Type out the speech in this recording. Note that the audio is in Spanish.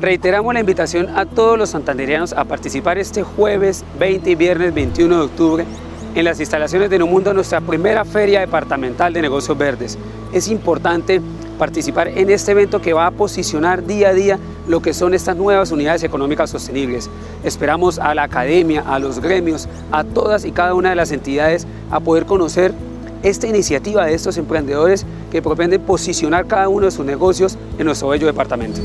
Reiteramos la invitación a todos los santandereanos a participar este jueves 20 y viernes 21 de octubre en las instalaciones de Neomundo, nuestra primera feria departamental de negocios verdes. Es importante participar en este evento que va a posicionar día a día lo que son estas nuevas unidades económicas sostenibles. Esperamos a la academia, a los gremios, a todas y cada una de las entidades a poder conocer esta iniciativa de estos emprendedores que pretenden posicionar cada uno de sus negocios en nuestro bello departamento.